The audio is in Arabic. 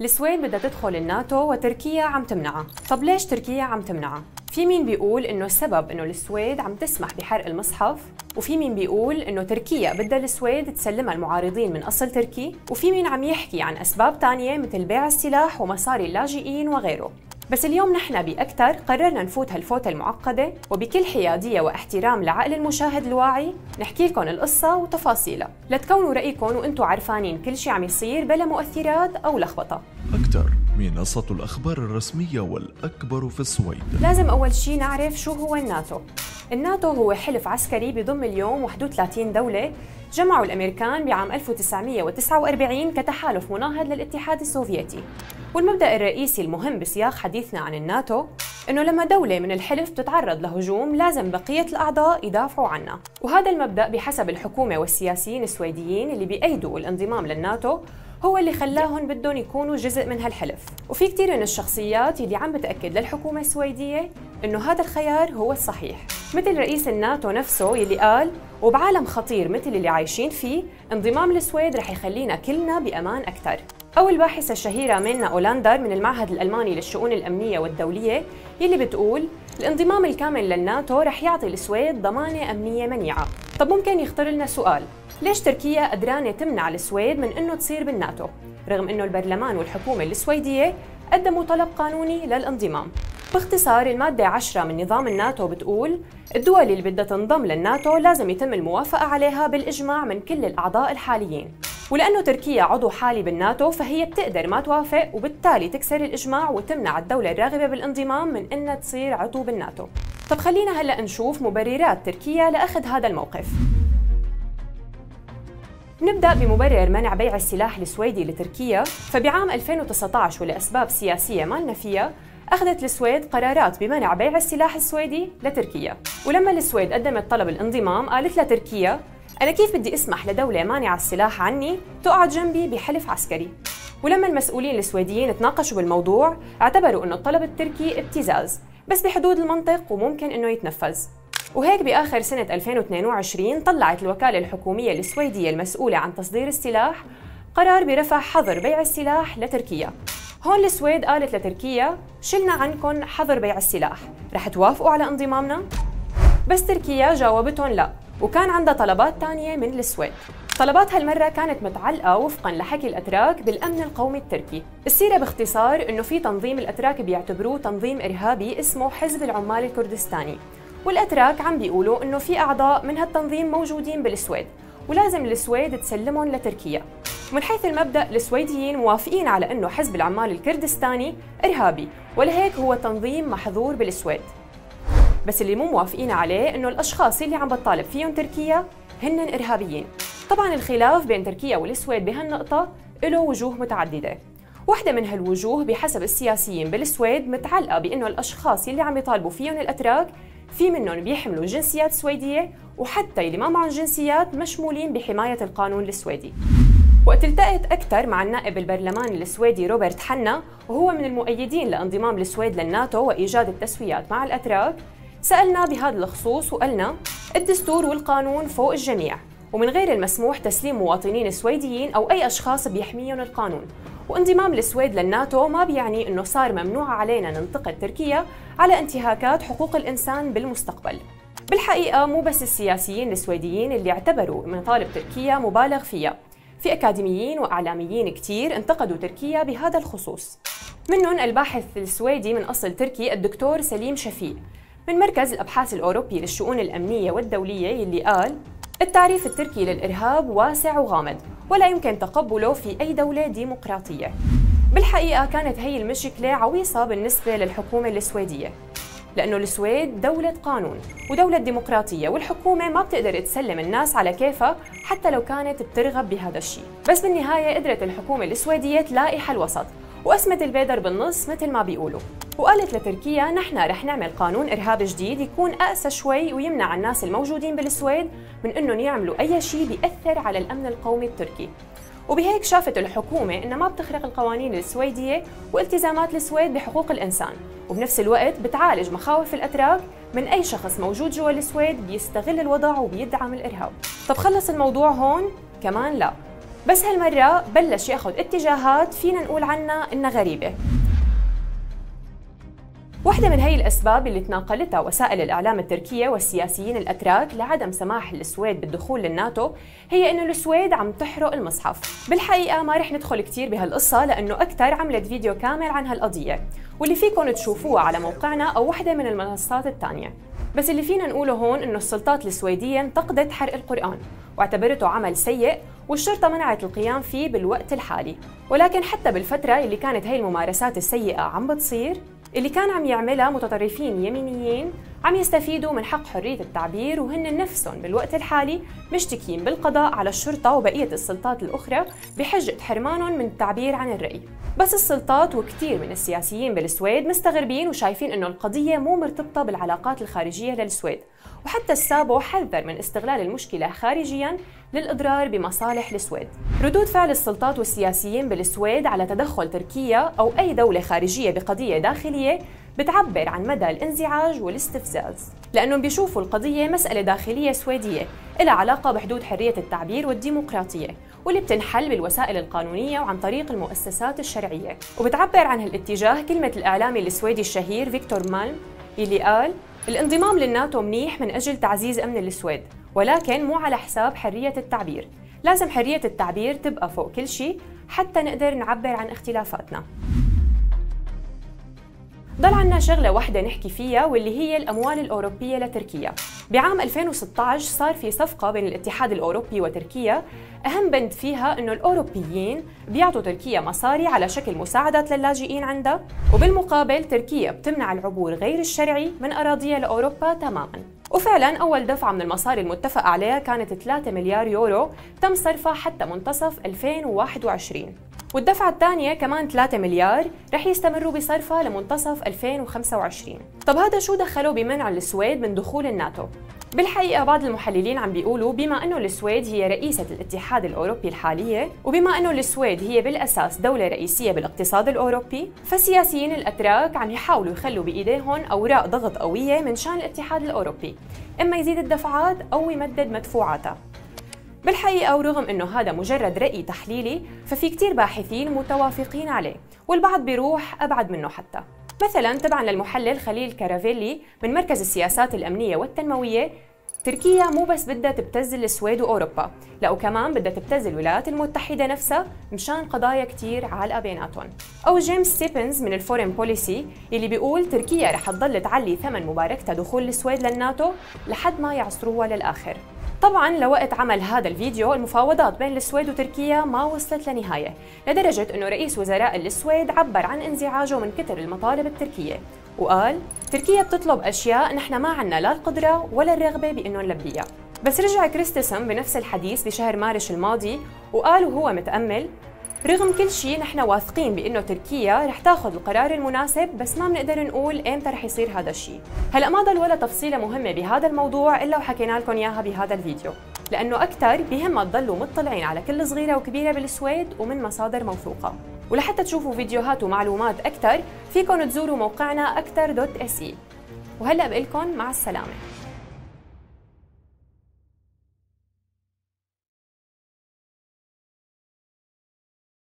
السويد بدها تدخل الناتو وتركيا عم تمنعها. طب ليش تركيا عم تمنعها؟ في مين بيقول انه السبب انه السويد عم تسمح بحرق المصحف، وفي مين بيقول انه تركيا بدها السويد تسلمها المعارضين من اصل تركي، وفي مين عم يحكي عن اسباب تانية مثل بيع السلاح ومصاري اللاجئين وغيره. بس اليوم نحن بأكتر قررنا نفوت هالفوتة المعقدة، وبكل حيادية واحترام لعقل المشاهد الواعي نحكي لكم القصة وتفاصيلها لتكونوا رأيكم وانتم عارفانين كل شي عم يصير بلا مؤثرات أو لخبطة. أكتر منصة الأخبار الرسمية والأكبر في السويد. لازم أول شي نعرف شو هو الناتو. الناتو هو حلف عسكري بضم اليوم 31 دولة جمعوا الأمريكان بعام 1949 كتحالف مناهض للاتحاد السوفيتي. والمبدأ الرئيسي المهم بسياق حديثنا عن الناتو إنه لما دولة من الحلف تتعرض لهجوم لازم بقية الأعضاء يدافعوا عنها، وهذا المبدأ بحسب الحكومة والسياسيين السويديين اللي بيأيدوا الانضمام للناتو هو اللي خلاهم بدهم يكونوا جزء من هالحلف. وفي كثير من الشخصيات اللي عم بتأكد للحكومة السويدية إنه هذا الخيار هو الصحيح، مثل رئيس الناتو نفسه يلي قال وبعالم خطير مثل اللي عايشين فيه انضمام السويد رح يخلينا كلنا بأمان أكتر. أو الباحثة الشهيرة مينا أولاندر من المعهد الألماني للشؤون الأمنية والدولية يلي بتقول الانضمام الكامل للناتو رح يعطي السويد ضمانة أمنية منيعة. طب ممكن يخطر لنا سؤال، ليش تركيا قدرانة تمنع السويد من إنه تصير بالناتو رغم إنه البرلمان والحكومة السويدية قدموا طلب قانوني للانضمام؟ باختصار المادة 10 من نظام الناتو بتقول الدول اللي بدها تنضم للناتو لازم يتم الموافقة عليها بالإجماع من كل الأعضاء الحاليين، ولأنه تركيا عضو حالي بالناتو فهي بتقدر ما توافق وبالتالي تكسر الإجماع وتمنع الدولة الراغبة بالانضمام من إنها تصير عضو بالناتو. طب خلينا هلأ نشوف مبررات تركيا لأخذ هذا الموقف. نبدأ بمبرر منع بيع السلاح السويدي لتركيا، فبعام 2019 ولأسباب سياسية ما لنا فيها أخذت السويد قرارات بمنع بيع السلاح السويدي لتركيا، ولما السويد قدمت طلب الانضمام قالت لتركيا أنا كيف بدي أسمح لدولة مانعة السلاح عني تقعد جنبي بحلف عسكري؟ ولما المسؤولين السويديين تناقشوا بالموضوع اعتبروا إنه الطلب التركي ابتزاز بس بحدود المنطق وممكن إنه يتنفذ. وهيك بآخر سنة 2022 طلعت الوكالة الحكومية السويدية المسؤولة عن تصدير السلاح قرار برفع حظر بيع السلاح لتركيا. هون السويد قالت لتركيا شلنا عنكم حظر بيع السلاح، رح توافقوا على انضمامنا؟ بس تركيا جاوبتهم لا، وكان عندها طلبات تانية من السويد. طلبات هالمرة كانت متعلقة وفقاً لحكي الأتراك بالأمن القومي التركي. السيرة باختصار إنه في تنظيم الأتراك بيعتبروه تنظيم إرهابي اسمه حزب العمال الكردستاني، والأتراك عم بيقولوا إنه في أعضاء من هالتنظيم موجودين بالسويد ولازم السويد تسلمهم لتركيا. من حيث المبدأ السويديين موافقين على إنه حزب العمال الكردستاني إرهابي ولهيك هو تنظيم محظور بالسويد، بس اللي مو موافقين عليه إنه الأشخاص اللي عم بتطالب فيهم تركيا هن إرهابيين. طبعاً الخلاف بين تركيا والسويد بهالنقطة له وجوه متعددة، واحدة من هالوجوه بحسب السياسيين بالسويد متعلقة بإنه الأشخاص اللي عم يطالبوا فيهم الأتراك في منهم بيحملوا جنسيات سويدية، وحتى اللي ما معهم جنسيات مشمولين بحماية القانون السويدي. وقت التقيت أكتر مع النائب البرلمان السويدي روبرت حنا وهو من المؤيدين لانضمام السويد للناتو وإيجاد التسويات مع الأتراك، سألنا بهذا الخصوص وقالنا الدستور والقانون فوق الجميع ومن غير المسموح تسليم مواطنين سويديين أو أي أشخاص بيحميهم القانون، وانضمام السويد للناتو ما بيعني إنه صار ممنوع علينا ننتقد تركيا على انتهاكات حقوق الإنسان بالمستقبل. بالحقيقة مو بس السياسيين السويديين اللي اعتبروا مطالب تركيا مبالغ فيها، في أكاديميين وإعلاميين كتير انتقدوا تركيا بهذا الخصوص، منهم الباحث السويدي من أصل تركي الدكتور سليم شفيق من مركز الأبحاث الأوروبي للشؤون الأمنية والدولية اللي قال التعريف التركي للإرهاب واسع وغامض ولا يمكن تقبله في أي دولة ديمقراطية. بالحقيقة كانت هي المشكلة عويصة بالنسبة للحكومة السويدية، لأنه السويد دولة قانون ودولة ديمقراطية والحكومة ما بتقدر تسلم الناس على كيفها حتى لو كانت بترغب بهذا الشيء. بس بالنهاية قدرت الحكومة السويدية تلاقي حل وسط وقسمت البيدر بالنص مثل ما بيقولوا، وقالت لتركيا نحن رح نعمل قانون إرهاب جديد يكون أقسى شوي ويمنع الناس الموجودين بالسويد من إنهم يعملوا أي شيء بيأثر على الأمن القومي التركي. وبهيك شافت الحكومة إنها ما بتخرق القوانين السويدية والتزامات السويد بحقوق الإنسان، وبنفس الوقت بتعالج مخاوف الأتراك من أي شخص موجود جوا السويد بيستغل الوضع وبيدعم الإرهاب. طب خلص الموضوع هون؟ كمان لا، بس هالمرة بلش ياخذ اتجاهات فينا نقول عنها إنها غريبة. واحدة من هي الأسباب اللي تناقلتها وسائل الإعلام التركية والسياسيين الأتراك لعدم سماح السويد بالدخول للناتو هي إنه السويد عم تحرق المصحف. بالحقيقة ما رح ندخل كتير بهالقصة لأنه أكتر عملت فيديو كامل عن هالقضية واللي فيكن تشوفوها على موقعنا أو واحدة من المنصات الثانية. بس اللي فينا نقوله هون إنه السلطات السويدية انتقدت حرق القرآن واعتبرته عمل سيء والشرطة منعت القيام فيه بالوقت الحالي. ولكن حتى بالفترة اللي كانت هي الممارسات السيئة عم بتصير، اللي كان عم يعملها متطرفين يمينيين عم يستفيدوا من حق حرية التعبير، وهن نفسهم بالوقت الحالي مشتكين بالقضاء على الشرطة وبقية السلطات الأخرى بحجة حرمانهم من التعبير عن الرأي. بس السلطات وكتير من السياسيين بالسويد مستغربين وشايفين إنه القضية مو مرتبطة بالعلاقات الخارجية للسويد، وحتى السابو حذر من استغلال المشكلة خارجياً للإضرار بمصالح السويد. ردود فعل السلطات والسياسيين بالسويد على تدخل تركيا أو أي دولة خارجية بقضية داخلية بتعبر عن مدى الانزعاج والاستفزاز، لأنهم بيشوفوا القضية مسألة داخلية سويدية لها علاقة بحدود حرية التعبير والديمقراطية واللي بتنحل بالوسائل القانونية وعن طريق المؤسسات الشرعية. وبتعبر عن هالاتجاه كلمة الإعلامي السويدي الشهير فيكتور مالم اللي قال: الانضمام للناتو منيح من أجل تعزيز أمن السويد، ولكن مو على حساب حرية التعبير. لازم حرية التعبير تبقى فوق كل شيء حتى نقدر نعبر عن اختلافاتنا. ضل عنا شغلة واحدة نحكي فيها واللي هي الأموال الأوروبية لتركيا. بعام 2016 صار في صفقة بين الاتحاد الأوروبي وتركيا أهم بند فيها إنه الأوروبيين بيعطوا تركيا مصاري على شكل مساعدات للاجئين عندها، وبالمقابل تركيا بتمنع العبور غير الشرعي من أراضيها لأوروبا تماماً. وفعلاً أول دفعة من المصاري المتفق عليها كانت 3 مليار يورو تم صرفها حتى منتصف 2021، والدفعة الثانية كمان 3 مليار رح يستمروا بصرفها لمنتصف 2025. طب هذا شو دخلوا بمنع السويد من دخول الناتو؟ بالحقيقة بعض المحللين عم بيقولوا بما أنه السويد هي رئيسة الاتحاد الأوروبي الحالية، وبما أنه السويد هي بالأساس دولة رئيسية بالاقتصاد الأوروبي، فالسياسيين الأتراك عم يحاولوا يخلوا بإيديهم أوراق ضغط قوية من شان الاتحاد الأوروبي، إما يزيد الدفعات أو يمدد مدفوعاتها. بالحقيقة ورغم إنه هذا مجرد رأي تحليلي ففي كتير باحثين متوافقين عليه والبعض بيروح أبعد منه حتى. مثلاً تبعاً للمحلل خليل كارافيلي من مركز السياسات الأمنية والتنموية، تركيا مو بس بدها تبتزل السويد وأوروبا، لا وكمان بدها تبتزل الولايات المتحدة نفسها مشان قضايا كتير عالقة بيناتهم. أو جيمس ستيبنز من الفورين بوليسي اللي بيقول تركيا رح تضل تعلي ثمن مباركتها دخول السويد للناتو لحد ما يعصروها للآخر. طبعاً لوقت عمل هذا الفيديو المفاوضات بين السويد وتركيا ما وصلت لنهاية، لدرجة أنه رئيس وزراء السويد عبر عن انزعاجه من كتر المطالب التركية وقال تركيا بتطلب أشياء نحن ما عنا لا القدرة ولا الرغبة بأنه نلبيها. بس رجع كريسترسون بنفس الحديث بشهر مارس الماضي وقال وهو متأمل: رغم كل شيء نحن واثقين بأنه تركيا رح تاخذ القرار المناسب، بس ما بنقدر نقول إمتى رح يصير هذا الشيء. هلا ما ضل ولا تفصيلة مهمة بهذا الموضوع إلا وحكينا لكم إياها بهذا الفيديو، لأنه أكتر بهمها تضلوا مطلعين على كل صغيرة وكبيرة بالسويد ومن مصادر موثوقة. ولحتى تشوفوا فيديوهات ومعلومات أكتر فيكم تزوروا موقعنا aktarr.se. وهلا بقلكم مع السلامة.